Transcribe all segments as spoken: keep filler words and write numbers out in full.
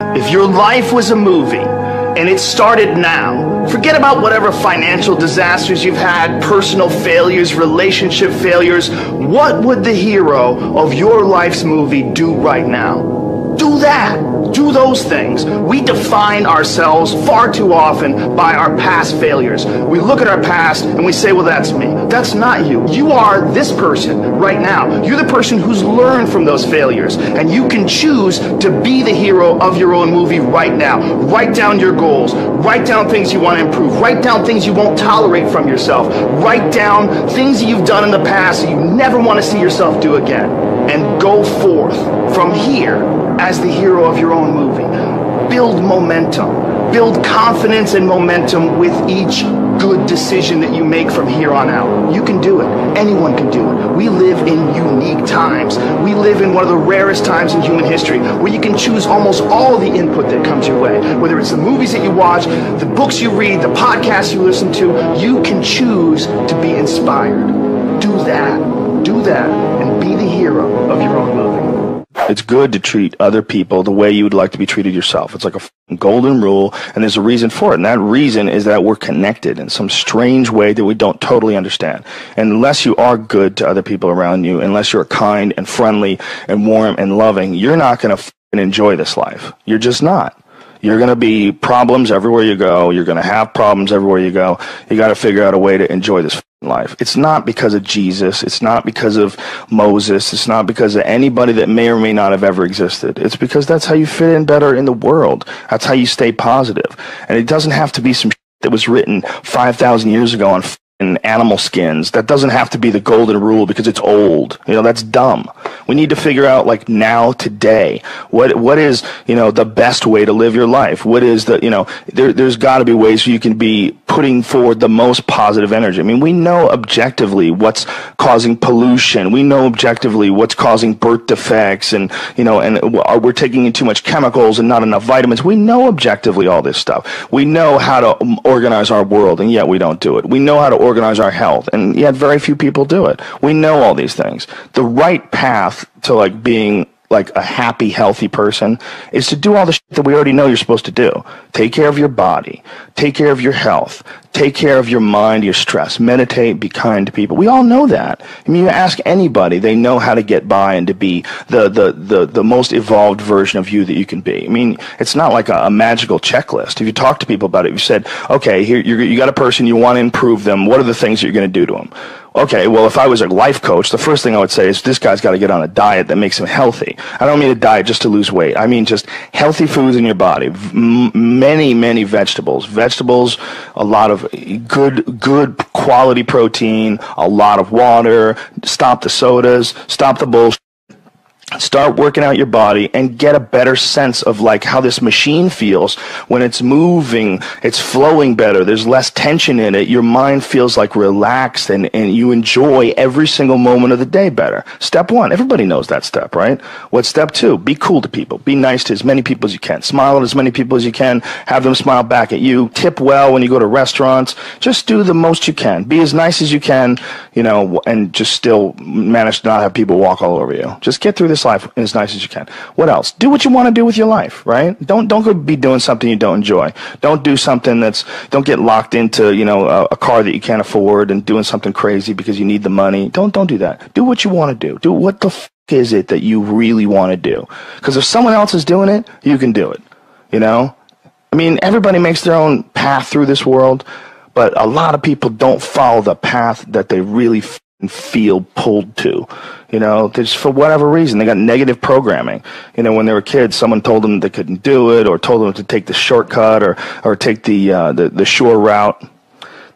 If your life was a movie and it started now, forget about whatever financial disasters you've had, personal failures, relationship failures. What would the hero of your life's movie do right now? Do that. Do those things. We define ourselves far too often by our past failures. We look at our past and we say, well, that's me. That's not you. You are this person right now. You're the person who's learned from those failures, and you can choose to be the hero of your own movie right now. Write down your goals. Write down things you want to improve. Write down things you won't tolerate from yourself. Write down things that you've done in the past that you never want to see yourself do again. And go forth from here as the hero of your own movie. Build momentum. Build confidence and momentum with each good decision that you make from here on out. You can do it. Anyone can do it. We live in unique times. We live in one of the rarest times in human history where you can choose almost all the input that comes your way. Whether it's the movies that you watch, the books you read, the podcasts you listen to, you can choose to be inspired. Do that. Do that and be the hero of your own movie. It's good to treat other people the way you would like to be treated yourself. It's like a golden rule, and there's a reason for it. And that reason is that we're connected in some strange way that we don't totally understand. And unless you are good to other people around you, unless you're kind and friendly and warm and loving, you're not going to enjoy this life. You're just not. You're going to be problems everywhere you go. You're going to have problems everywhere you go. You got to figure out a way to enjoy this life. It's not because of Jesus. It's not because of Moses. It's not because of anybody that may or may not have ever existed. It's because that's how you fit in better in the world. That's how you stay positive. And it doesn't have to be some shit that was written five thousand years ago on and animal skins. That doesn't have to be the golden rule because it's old. You know, that's dumb. We need to figure out, like, now, today, what what is, you know, the best way to live your life? What is the, you know, there, there's got to be ways you can be putting forward the most positive energy. I mean, we know objectively what's causing pollution. We know objectively what's causing birth defects, and, you know, and we're taking in too much chemicals and not enough vitamins. We know objectively all this stuff. We know how to organize our world, and yet we don't do it. We know how to organize our health, and yet very few people do it. We know all these things. The right path to, like, being like a happy, healthy person is to do all the shit that we already know you're supposed to do. Take care of your body. Take care of your health. Take care of your mind, your stress. Meditate. Be kind to people. We all know that. I mean, you ask anybody, they know how to get by and to be the, the, the, the most evolved version of you that you can be. I mean, it's not like a, a magical checklist. If you talk to people about it, you said, okay, here, you're, you got a person, you want to improve them. What are the things that you're going to do to them? Okay, well, if I was a life coach, the first thing I would say is this guy's got to get on a diet that makes him healthy. I don't mean a diet just to lose weight. I mean just healthy foods in your body. M many, many vegetables. Vegetables, a lot of good, good quality protein, a lot of water. Stop the sodas. Stop the bullshit. Start working out your body and get a better sense of, like, how this machine feels when it's moving. It's flowing better. There's less tension in it. Your mind feels, like, relaxed, and, and you enjoy every single moment of the day better. Step one. Everybody knows that step, right? What's step two? Be cool to people. Be nice to as many people as you can. Smile at as many people as you can. Have them smile back at you. Tip well when you go to restaurants. Just do the most you can. Be as nice as you can, you know, and just still manage to not have people walk all over you. Just get through this life as nice as you can. What else? Do what you want to do with your life, right? Don't don't go be doing something you don't enjoy. Don't do something that's, don't get locked into, you know, a, a car that you can't afford and doing something crazy because you need the money. Don't don't do that. Do what you want to do. Do what the f is it that you really want to do? Because if someone else is doing it, you can do it. You know? I mean, everybody makes their own path through this world, but a lot of people don't follow the path that they really f and feel pulled to. You know, just for whatever reason, they got negative programming. You know, when they were kids, someone told them they couldn't do it, or told them to take the shortcut, or or take the uh, the, the shore route.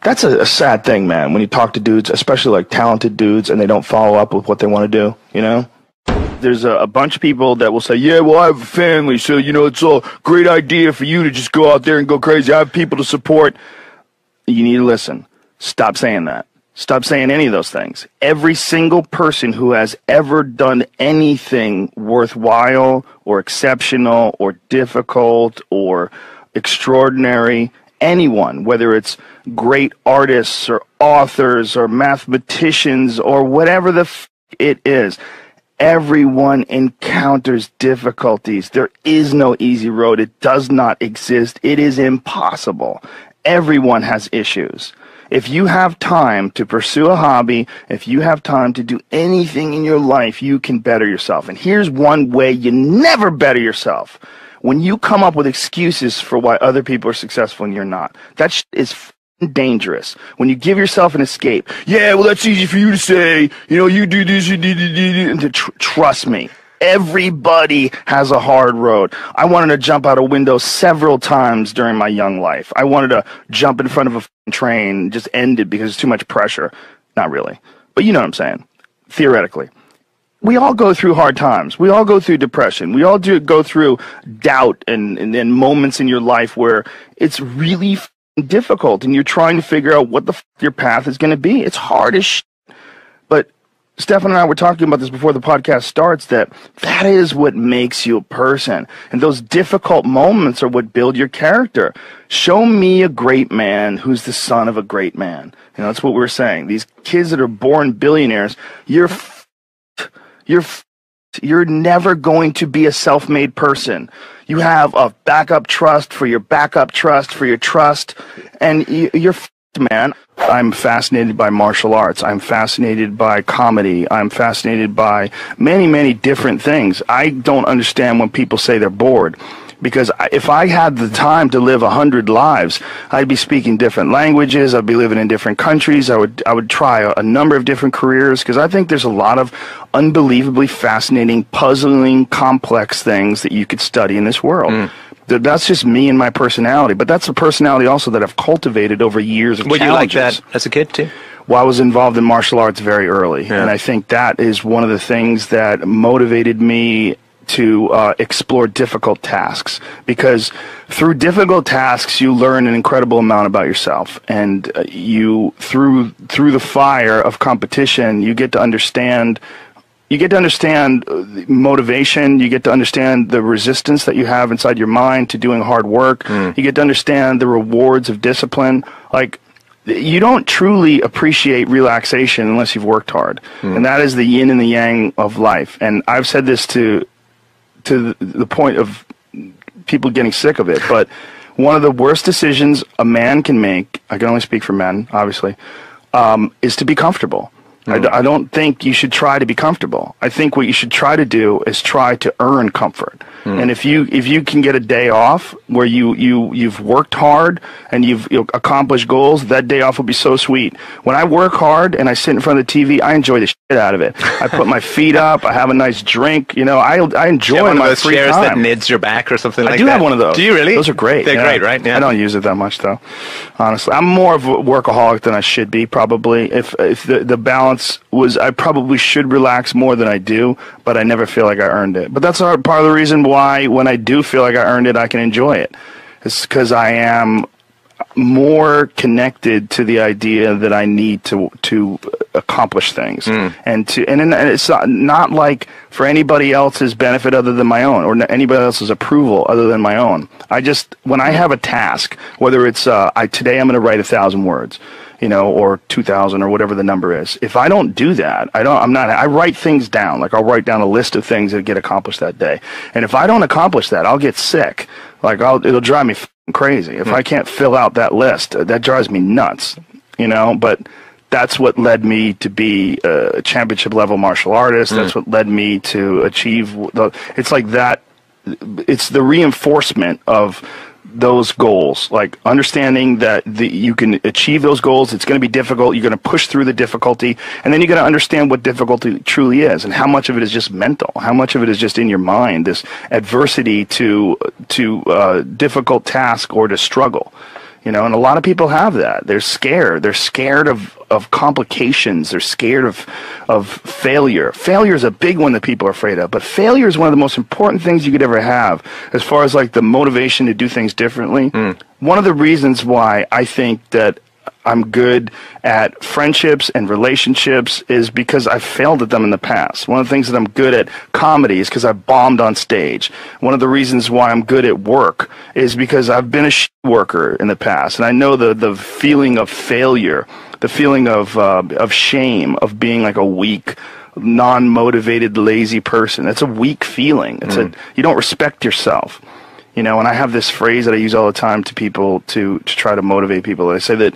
That's a, a sad thing, man. When you talk to dudes, especially like talented dudes, and they don't follow up with what they want to do. You know, there's a, a bunch of people that will say, "Yeah, well, I have a family, so you know, it's a great idea for you to just go out there and go crazy. I have people to support." You need to listen. Stop saying that. Stop saying any of those things. Every single person who has ever done anything worthwhile or exceptional or difficult or extraordinary, anyone, whether it's great artists or authors or mathematicians or whatever the f it is, Everyone encounters difficulties. There is no easy road. It does not exist. It is impossible. Everyone has issues. If you have time to pursue a hobby, if you have time to do anything in your life, you can better yourself. And here's one way you never better yourself: when you come up with excuses for why other people are successful and you're not. That shit is dangerous. When you give yourself an escape, yeah, well, that's easy for you to say, you know, you do this, you do this, and to tr trust me, everybody has a hard road. I wanted to jump out a window several times during my young life. I wanted to jump in front of a f***ing train and just end it because it's too much pressure. Not really, but you know what I'm saying. Theoretically, we all go through hard times. We all go through depression. We all do go through doubt and, and, and moments in your life where it's really f difficult and you're trying to figure out what the f your path is going to be. It's hard as shit. But Stefan and I were talking about this before the podcast starts, that that is what makes you a person. And those difficult moments are what build your character. Show me a great man who's the son of a great man. You know, that's what we're saying. These kids that are born billionaires, you're f you're f You're never going to be a self-made person. You have a backup trust for your backup trust for your trust, and you're f***ed, man. I'm fascinated by martial arts. I'm fascinated by comedy. I'm fascinated by many, many different things. I don't understand when people say they're bored, because if I had the time to live a hundred lives, I'd be speaking different languages. I'd be living in different countries. I would, I would try a, a number of different careers, because I think there's a lot of unbelievably fascinating, puzzling, complex things that you could study in this world. Mm. That's just me and my personality, but that's a personality also that I've cultivated over years of challenges. Were you like that as a kid too? Well, I was involved in martial arts very early, yeah. And I think that is one of the things that motivated me to uh, explore difficult tasks, because through difficult tasks you learn an incredible amount about yourself, and uh, you through through the fire of competition you get to understand you get to understand motivation, you get to understand the resistance that you have inside your mind to doing hard work, mm. You get to understand the rewards of discipline. Like, you don't truly appreciate relaxation unless you've worked hard, mm. And that is the yin and the yang of life. And I've said this to to the point of people getting sick of it, but one of the worst decisions a man can make, I can only speak for men, obviously, um, is to be comfortable. Mm. I, d I don't think you should try to be comfortable. I think what you should try to do is try to earn comfort. Mm. And if you, if you can get a day off where you, you, you've worked hard and you've you know, accomplished goals, that day off will be so sweet. When I work hard and I sit in front of the T V, I enjoy the shit out of it. I put my feet up. I have a nice drink. You know, I, I enjoy yeah, one my of those free chairs time. That nids your back or something I like that. I do have one of those. Do you really? Those are great. They're yeah. great, right? Yeah. I don't use it that much, though, honestly. I'm more of a workaholic than I should be, probably. If, if the, the balance was, I probably should relax more than I do, but I never feel like I earned it. But that's part of the reason why when I do feel like I earned it, I can enjoy it. It's because I am more connected to the idea that I need to to accomplish things, mm. and to and, and it's not, not like for anybody else's benefit other than my own, or anybody else's approval other than my own. I just, when I have a task, whether it's uh, I today I'm going to write a thousand words. You know, or two thousand or whatever the number is. If I don't do that, I don't, I'm not, I write things down. Like, I'll write down a list of things that get accomplished that day. And if I don't accomplish that, I'll get sick. Like, I'll, it'll drive me crazy. If mm. I can't fill out that list, that drives me nuts, you know, but that's what led me to be a championship level martial artist. Mm. That's what led me to achieve the, it's like that. It's the reinforcement of those goals, like understanding that the, you can achieve those goals. It's going to be difficult. You're going to push through the difficulty, and then you're going to understand what difficulty truly is and how much of it is just mental, how much of it is just in your mind, this adversity to to uh, difficult task or to struggle, you know. And a lot of people have that. They're scared. They're scared of of complications. They're scared of of failure. Failure is a big one that people are afraid of, but failure is one of the most important things you could ever have as far as like the motivation to do things differently. Mm. One of the reasons why I think that I'm good at friendships and relationships is because I've failed at them in the past. One of the things that I'm good at comedy is because I bombed on stage. One of the reasons why I'm good at work is because I've been a shit worker in the past, and I know the, the feeling of failure, the feeling of, uh, of shame, of being like a weak non-motivated, lazy person. It's a weak feeling. It's mm. a you don't respect yourself. You know, and I have this phrase that I use all the time to people to, to try to motivate people. I say that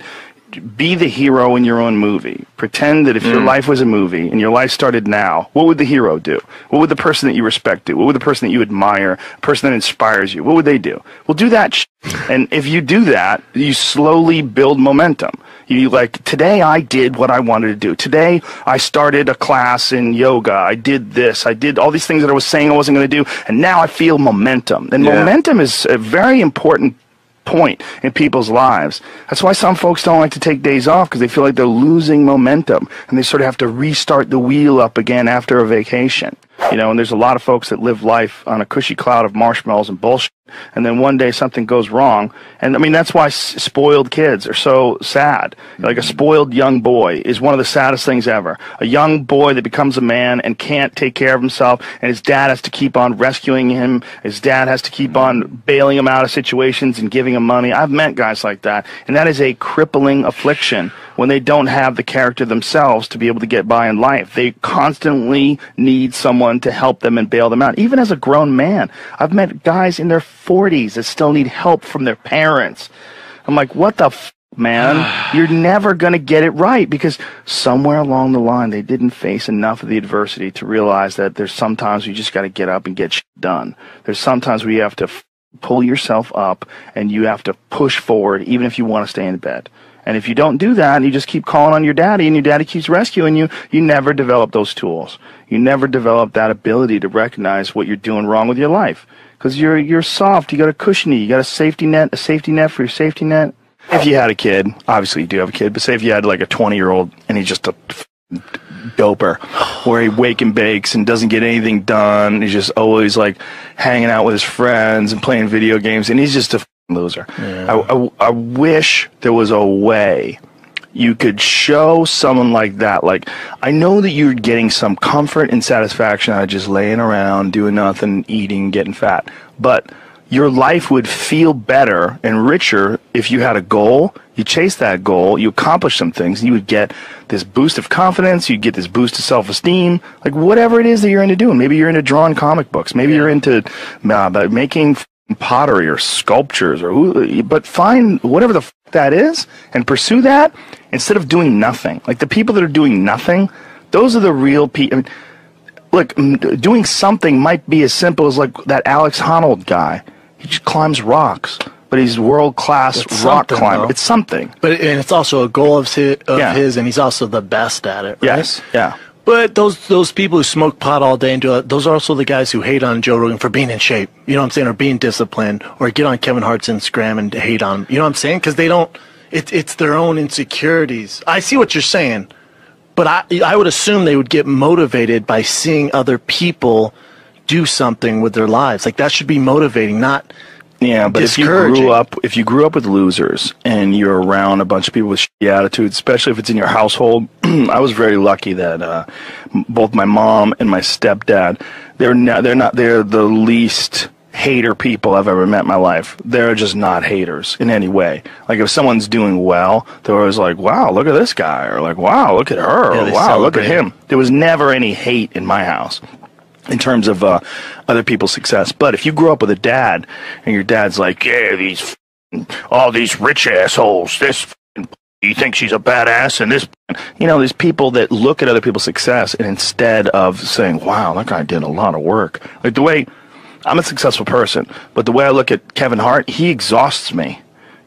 be the hero in your own movie. Pretend that if mm. your life was a movie and your life started now, what would the hero do? What would the person that you respect do? What would the person that you admire, the person that inspires you, what would they do? Well, do that sh and if you do that, you slowly build momentum. You like, today I did what I wanted to do. Today I started a class in yoga. I did this. I did all these things that I was saying I wasn't going to do. And now I feel momentum. And yeah. momentum is a very important point in people's lives. That's why some folks don't like to take days off, because they feel like they're losing momentum. And they sort of have to restart the wheel up again after a vacation. You know, and there's a lot of folks that live life on a cushy cloud of marshmallows and bullshit. And then one day something goes wrong. And, I mean, that's why s spoiled kids are so sad. Like, a spoiled young boy is one of the saddest things ever. A young boy that becomes a man and can't take care of himself, and his dad has to keep on rescuing him. His dad has to keep on bailing him out of situations and giving him money. I've met guys like that. And that is a crippling affliction when they don't have the character themselves to be able to get by in life. They constantly need someone to help them and bail them out. Even as a grown man, I've met guys in their forties that still need help from their parents. I'm like, what the f, man? You're never going to get it right, because somewhere along the line they didn't face enough of the adversity to realize that there's sometimes you just got to get up and get shit done. There's sometimes where you have to f pull yourself up and you have to push forward, even if you want to stay in bed. And if you don't do that and you just keep calling on your daddy and your daddy keeps rescuing you, you never develop those tools. You never develop that ability to recognize what you're doing wrong with your life. Because you're, you're soft, you got a cushiony, you got a safety net, a safety net for your safety net. If you had a kid, obviously you do have a kid, but say if you had like a twenty-year-old and he's just a doper, where he wake and bakes and doesn't get anything done, he's just always like hanging out with his friends and playing video games, and he's just a loser. Yeah. I, I, I wish there was a way you could show someone like that, like, I know that you're getting some comfort and satisfaction out of just laying around, doing nothing, eating, getting fat, but your life would feel better and richer if you had a goal, you chased that goal, you accomplished some things, you would get this boost of confidence, you'd get this boost of self-esteem, like whatever it is that you're into doing. Maybe you're into drawing comic books, maybe yeah. you're into uh, making pottery or sculptures, or who, but find whatever the f that is and pursue that instead of doing nothing. Like, the people that are doing nothing, those are the real people. I mean, look, doing something might be as simple as like that Alex Honnold guy. He just climbs rocks, but he's world-class rock climber. Though. It's something. But and it's also a goal of his, of yeah. his, and he's also the best at it, right? Yes, yeah. But those those people who smoke pot all day and do it, those are also the guys who hate on Joe Rogan for being in shape. You know what I'm saying? Or being disciplined. Or get on Kevin Hart's Instagram and hate on him. You know what I'm saying? Because they don't. It, it's their own insecurities. I see what you're saying, but I I would assume they would get motivated by seeing other people do something with their lives. Like, that should be motivating, not. Yeah, but if you grew up, if you grew up with losers and you're around a bunch of people with shitty attitudes, especially if it's in your household, I was very lucky that uh, both my mom and my stepdad, they're not, they're not, they're the least hater people I've ever met in my life. They're just not haters in any way. Like, if someone's doing well, they're always like, wow, look at this guy, or like, wow, look at her, yeah, or wow, celebrate. Look at him. There was never any hate in my house in terms of uh, other people's success. But if you grew up with a dad and your dad's like, yeah, these f all these rich assholes, this f you think she's a badass, and this, you know, there's people that look at other people's success, and instead of saying, wow, that guy did a lot of work. Like, the way I'm a successful person, but the way I look at Kevin Hart, he exhausts me.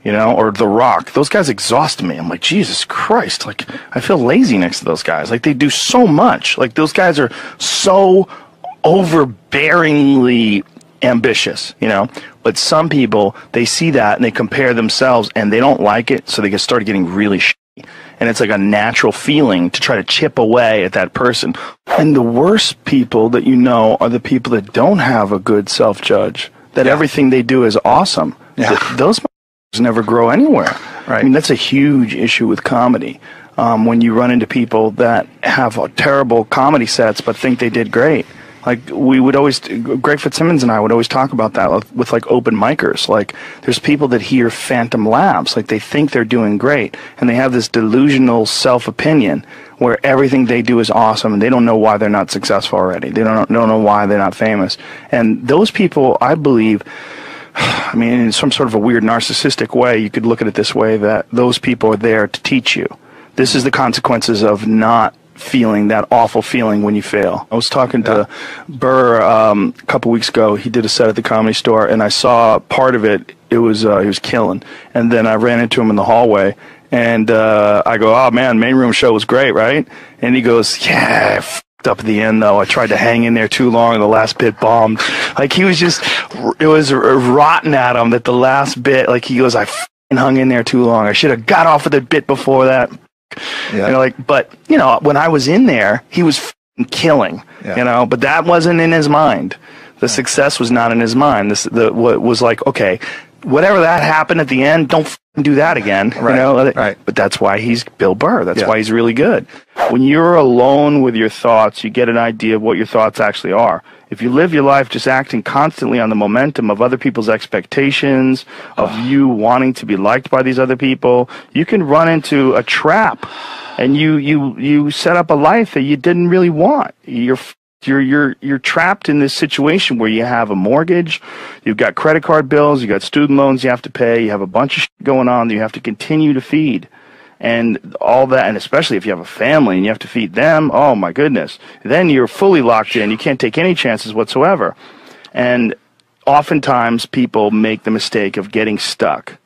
You know, or The Rock. Those guys exhaust me. I'm like, Jesus Christ. Like, I feel lazy next to those guys. Like, they do so much. Like, those guys are so overbearingly ambitious, you know. But some people, they see that and they compare themselves and they don't like it, so they get start getting really shitty. And it's like a natural feeling to try to chip away at that person. And the worst people that you know are the people that don't have a good self-judge, that yeah. everything they do is awesome. Yeah. Th those never grow anywhere. Right. I mean, that's a huge issue with comedy. Um, when you run into people that have uh, terrible comedy sets but think they did great. Like, we would always, Greg Fitzsimmons and I would always talk about that with, with, like, open micers. Like, there's people that hear phantom laughs. Like, they think they're doing great, and they have this delusional self-opinion where everything they do is awesome and they don't know why they're not successful already. They don't, don't know why they're not famous. And those people, I believe, I mean, in some sort of a weird narcissistic way, you could look at it this way, that those people are there to teach you. This is the consequences of not feeling that awful feeling when you fail. I was talking to yeah. Burr um, a couple weeks ago. He did a set at the Comedy Store, and I saw part of it. It was uh, he was killing. And then I ran into him in the hallway, and uh, I go, "Oh man, main room show was great, right?" And he goes, "Yeah, I f***ed up at the end though. I tried to hang in there too long, and the last bit bombed." Like he was just, it was rotten at him that the last bit. Like he goes, "I f***ing hung in there too long. I should have got off of the bit before that." Yeah. You know, like, but you know, when I was in there, he was f***ing killing. Yeah. You know, but that wasn't in his mind. The yeah. success was not in his mind. This the what was like, okay, whatever that happened at the end, don't f***ing do that again. Right. You know, right. But that's why he's Bill Burr. That's yeah. why he's really good. When you're alone with your thoughts, you get an idea of what your thoughts actually are. If you live your life just acting constantly on the momentum of other people's expectations, of oh. you wanting to be liked by these other people, you can run into a trap, and you you you set up a life that you didn't really want. You're you're you're you're trapped in this situation where you have a mortgage, you've got credit card bills, you've got student loans you have to pay, you have a bunch of shit going on that you have to continue to feed. And all that, and especially if you have a family and you have to feed them, oh my goodness, then you're fully locked in. You can't take any chances whatsoever. And oftentimes people make the mistake of getting stuck.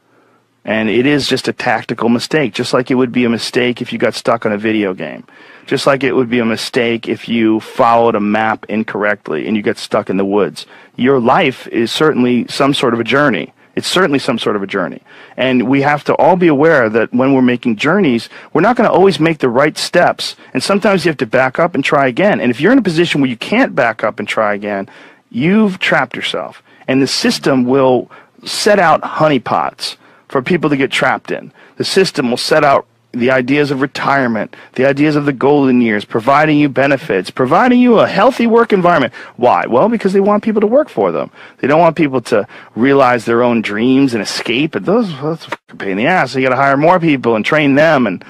And it is just a tactical mistake, just like it would be a mistake if you got stuck on a video game. Just like it would be a mistake if you followed a map incorrectly and you got stuck in the woods. Your life is certainly some sort of a journey. It's certainly some sort of a journey. And we have to all be aware that when we're making journeys, we're not going to always make the right steps. And sometimes you have to back up and try again. And if you're in a position where you can't back up and try again, you've trapped yourself. And the system will set out honeypots for people to get trapped in. The system will set out the ideas of retirement, the ideas of the golden years, providing you benefits, providing you a healthy work environment. Why? Well, because they want people to work for them. They don't want people to realize their own dreams and escape. And those, that's a pain in the ass. So you got to hire more people and train them. And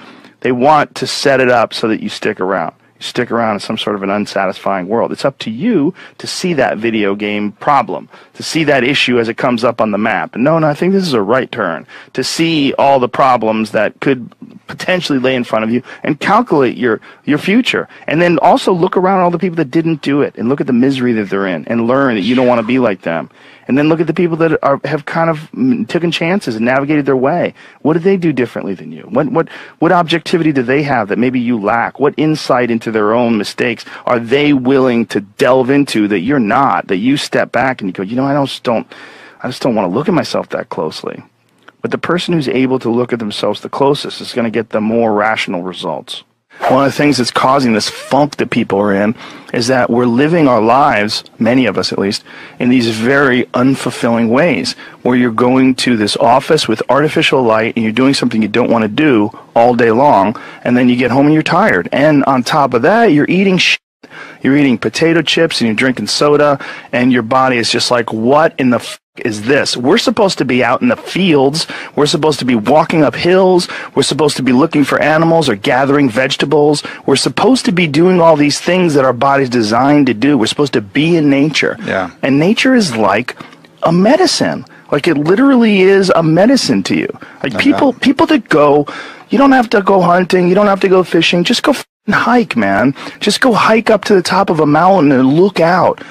they want to set it up so that you stick around. You stick around in some sort of an unsatisfying world. It's up to you to see that video game problem, to see that issue as it comes up on the map. And no, no, I think this is a right turn. To see all the problems that could potentially lay in front of you and calculate your, your future. And then also look around at all the people that didn't do it and look at the misery that they're in and learn that you don't want to be like them. And then look at the people that are, have kind of taken chances and navigated their way. What did they do differently than you? What, what, what objectivity do they have that maybe you lack? What insight into their own mistakes are they willing to delve into that you're not, that you step back and you go, you know, I just don't, I just don't want to look at myself that closely. But the person who's able to look at themselves the closest is going to get the more rational results. One of the things that's causing this funk that people are in is that we're living our lives, many of us at least, in these very unfulfilling ways where you're going to this office with artificial light and you're doing something you don't want to do all day long, and then you get home and you're tired. And on top of that, you're eating shit. You're eating potato chips and you're drinking soda, and your body is just like, what in the f is this? We're supposed to be out in the fields. We're supposed to be walking up hills. We're supposed to be looking for animals or gathering vegetables. We're supposed to be doing all these things that our body's designed to do. We're supposed to be in nature. Yeah. And nature is like a medicine. Like it literally is a medicine to you. Like okay. people, people that go, you don't have to go hunting. You don't have to go fishing. Just go f***ing hike, man. Just go hike up to the top of a mountain and look out.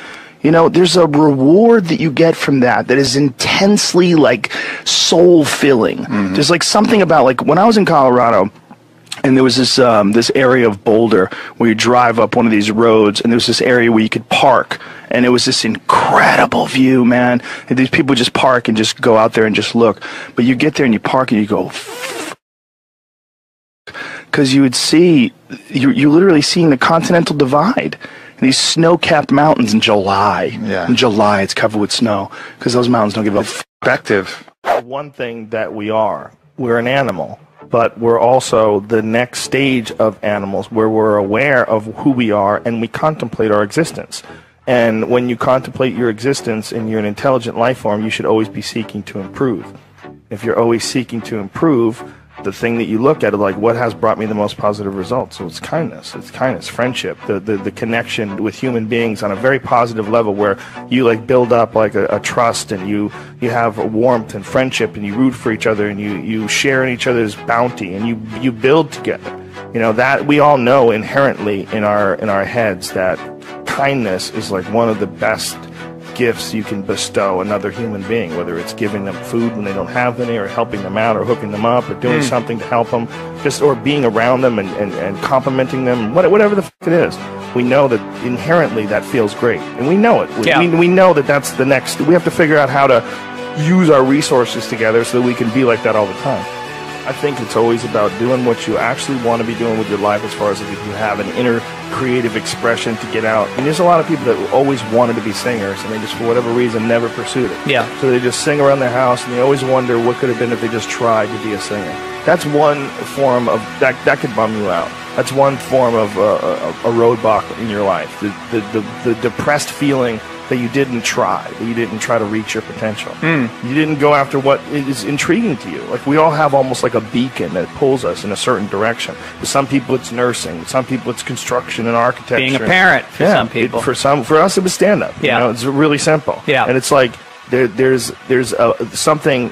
You know, there's a reward that you get from that that is intensely, like, soul-filling. Mm-hmm. There's, like, something about, like, when I was in Colorado, and there was this, um, this area of Boulder where you drive up one of these roads, and there was this area where you could park, and it was this incredible view, man. And these people just park and just go out there and just look. But you get there and you park and you go, because you would see, you're, you're literally seeing the continental divide. These snow-capped mountains in July. Yeah. In July, it's covered with snow because those mountains don't give a perspective. One thing that we are, we're an animal, but we're also the next stage of animals where we're aware of who we are and we contemplate our existence. And when you contemplate your existence and you're an intelligent life form, you should always be seeking to improve. If you're always seeking to improve, the thing that you look at, like, what has brought me the most positive results? So it's kindness. It's kindness, friendship, the, the, the connection with human beings on a very positive level where you, like, build up, like, a, a trust, and you, you have a warmth and friendship, and you root for each other, and you, you share in each other's bounty, and you, you build together. You know, that we all know inherently in our, in our heads that kindness is, like, one of the best gifts you can bestow another human being, whether it's giving them food when they don't have any, or helping them out, or hooking them up, or doing mm. something to help them, just or being around them and, and, and complimenting them, whatever the f*** it is. We know that inherently that feels great, and we know it. We, yeah. we, we know that that's the next. We have to figure out how to use our resources together so that we can be like that all the time. I think it's always about doing what you actually want to be doing with your life, as far as if you have an inner creative expression to get out. And there's a lot of people that always wanted to be singers, and they just, for whatever reason, never pursued it. Yeah. So they just sing around their house, and they always wonder what could have been if they just tried to be a singer. That's one form of, that, that could bum you out. That's one form of uh, a, a roadblock in your life. The, the, the, the depressed feeling that you didn't try, that you didn't try to reach your potential. Mm. You didn't go after what is intriguing to you. Like, we all have almost like a beacon that pulls us in a certain direction. For some people, it's nursing. For some people, it's construction and architecture. Being a parent for yeah, some people. It, for some, for us, it was stand-up. Yeah. You know, it's really simple. Yeah. And it's like, There, there's there's a, something,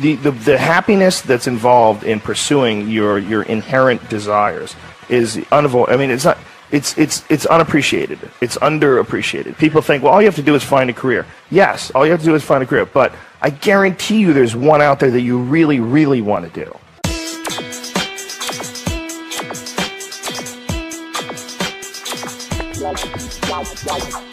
the, the the happiness that's involved in pursuing your your inherent desires is unavoidable. I mean, it's not it's it's it's unappreciated. It's underappreciated. People think, well, all you have to do is find a career. Yes, all you have to do is find a career. But I guarantee you, there's one out there that you really, really want to do.